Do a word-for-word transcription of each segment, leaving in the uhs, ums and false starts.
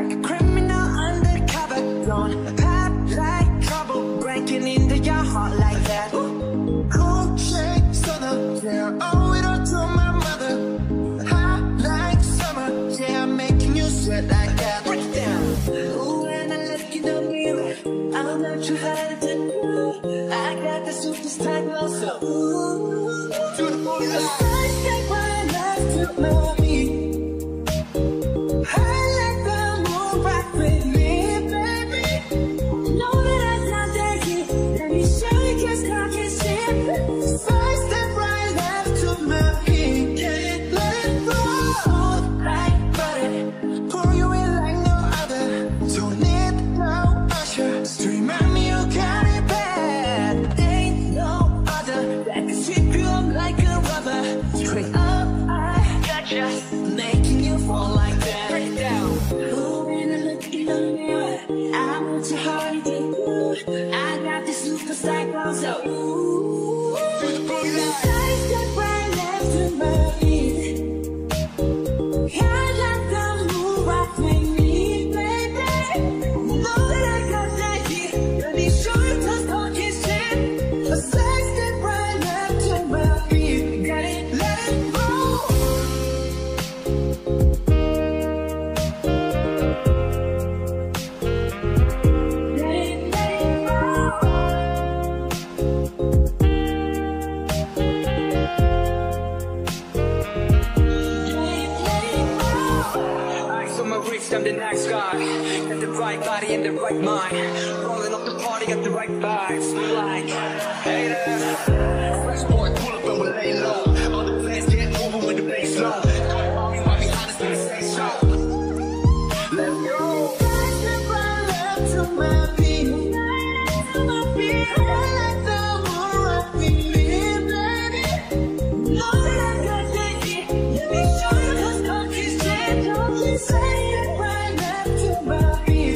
like a criminal undercover, gone pop like trouble, breaking into your heart like that. Ooh, cool shake, soda, yeah, owe it all to my mother. Hot like summer, yeah, making you sweat like that. Break down. Ooh, when I look in the mirror, I'm not too hard to do. I got the superstar glow, so ooh, beautiful. You're the first thing I love to love me. So, ooh, the first step right left to my feet. Can't let them move off with me, baby. Know that I got that here. Let me show you just don't get shit. The first step right left to my feet. Got it, let it go. Let it, let it go. I'm the next guy, got the right body and the right mind, rolling up the party, got the right vibes, like haters. Fresh boy, pull up and we lay low. All the plans get moving with the bass low. Don't worry, why we honest, we say so. Let's go. First step right left to my feet, right to my feet. I let the moon rock with me, baby. Know that I got that heat. Let me show you cause don't kiss shit, don't kiss shit. He's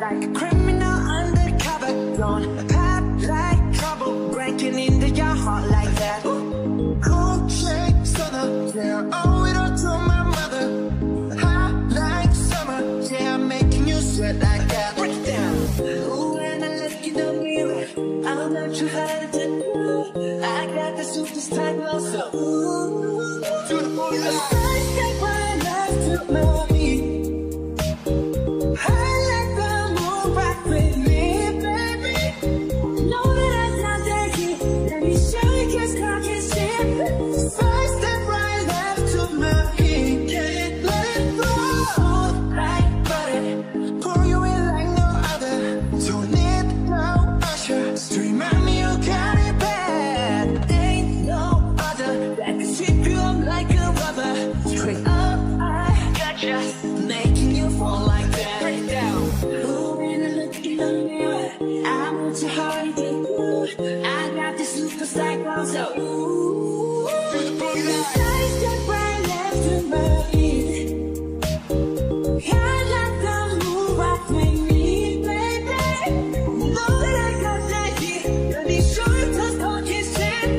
like criminal undercover. Don't pop like trouble, breaking into your heart like that. Cool chick, southern, yeah, owe it all to my mother. Hot like summer, yeah, making you sweat like that. Break down. Ooh, when I look in the mirror, I'm not too hard to do. I got the super type also. Ooh, to the point of sight, I love to know. So, ooh, the size that I left in my ears. I let them move off me, baby. Know that I got that here. Let me show you just what you said.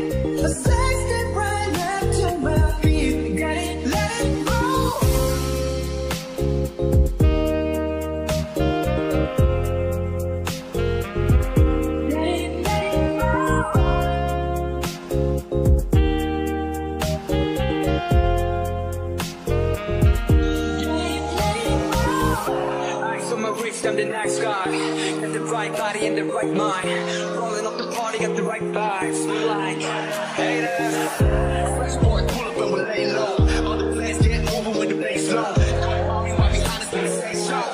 The size that I left in my ears. Got it, let it go. Let it, let it go. I'm the next guy, got the right body and the right mind, rolling up the party, got the right vibes, like, haters, fresh boy, pull up and we lay low, all the plans get moving with the bass low, quiet mommy, why be honest when they say so,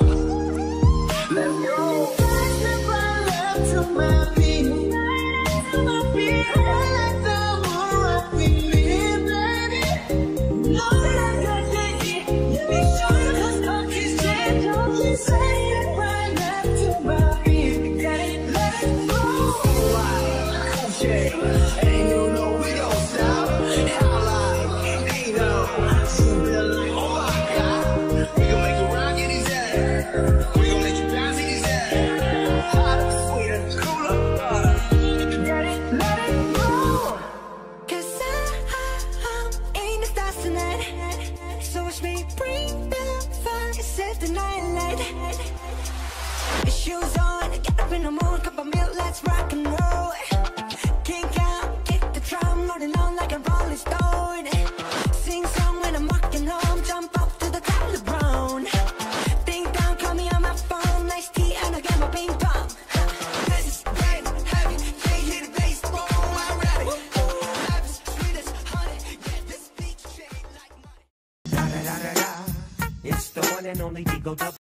let's go, that's the vibe to my beat, to my beat, I like the one rock with me, baby, know that I got that hit, let me show you cause don't you say, don't you say, shoes on, get up in the mood, cup of milk, let's rock and roll. Kink out, kick the drum, rolling on like a rolling stone. Sing song when I'm walking home, jump up to the top of the brown. Ding dong, call me on my phone, nice tea and I'll get my ping pong. This is dead, heavy, they hit the bass, boom, I'm ready. Life is sweet as honey, get this big shade like mine. Da da da da da, it's the one and only Eagle Double.